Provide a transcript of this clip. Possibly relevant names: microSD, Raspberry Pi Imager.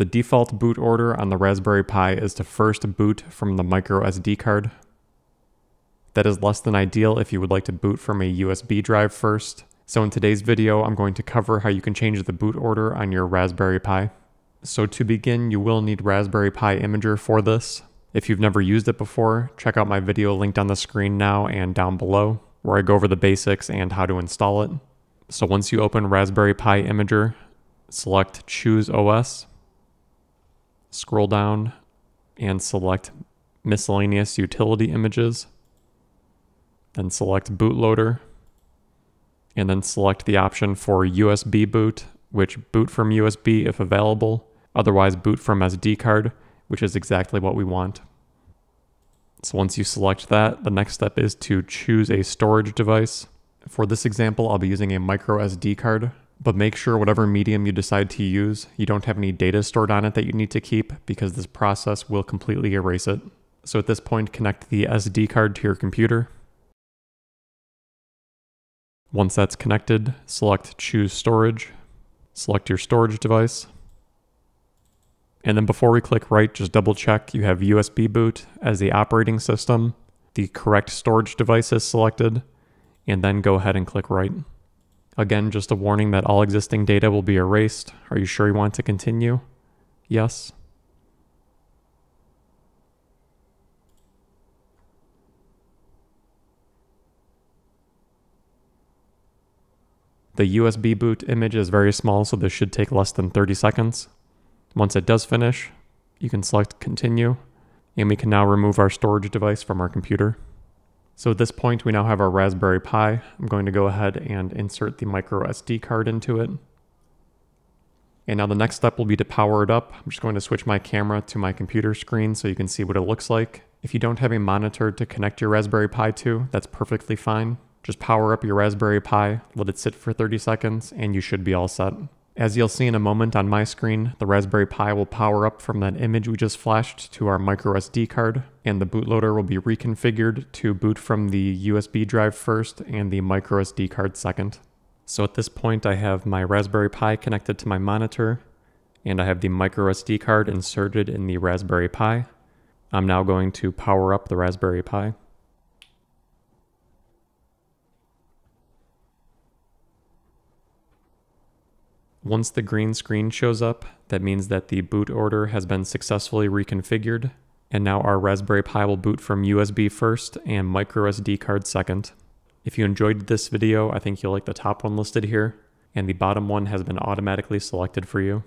The default boot order on the Raspberry Pi is to first boot from the microSD card. That is less than ideal if you would like to boot from a USB drive first. So in today's video, I'm going to cover how you can change the boot order on your Raspberry Pi. So to begin, you will need Raspberry Pi Imager for this. If you've never used it before, check out my video linked on the screen now and down below, where I go over the basics and how to install it. So once you open Raspberry Pi Imager, select Choose OS, scroll down and select Miscellaneous Utility Images, then select Bootloader, and then select the option for USB boot, which boot from USB if available, otherwise boot from SD card, which is exactly what we want. So once you select that, the next step is to choose a storage device. For this example, I'll be using a microSD card, but make sure whatever medium you decide to use, you don't have any data stored on it that you need to keep, because this process will completely erase it. So at this point, connect the SD card to your computer. Once that's connected, select Choose Storage, select your storage device, and then before we click right, just double check you have USB boot as the operating system, the correct storage device is selected, and then go ahead and click right. Again, just a warning that all existing data will be erased. Are you sure you want to continue? Yes. The USB boot image is very small, so this should take less than 30 seconds. Once it does finish, you can select continue, and we can now remove our storage device from our computer. So at this point, we now have our Raspberry Pi. I'm going to go ahead and insert the microSD card into it. And now the next step will be to power it up. I'm just going to switch my camera to my computer screen so you can see what it looks like. If you don't have a monitor to connect your Raspberry Pi to, that's perfectly fine. Just power up your Raspberry Pi, let it sit for 30 seconds, and you should be all set. As you'll see in a moment on my screen, the Raspberry Pi will power up from that image we just flashed to our microSD card, and the bootloader will be reconfigured to boot from the USB drive first and the microSD card second. So at this point, I have my Raspberry Pi connected to my monitor, and I have the microSD card inserted in the Raspberry Pi. I'm now going to power up the Raspberry Pi. Once the green screen shows up, that means that the boot order has been successfully reconfigured, and now our Raspberry Pi will boot from USB first and microSD card second. If you enjoyed this video, I think you'll like the top one listed here, and the bottom one has been automatically selected for you.